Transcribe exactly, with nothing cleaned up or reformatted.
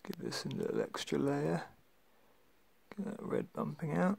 Just give this a little extra layer, get that red bumping out.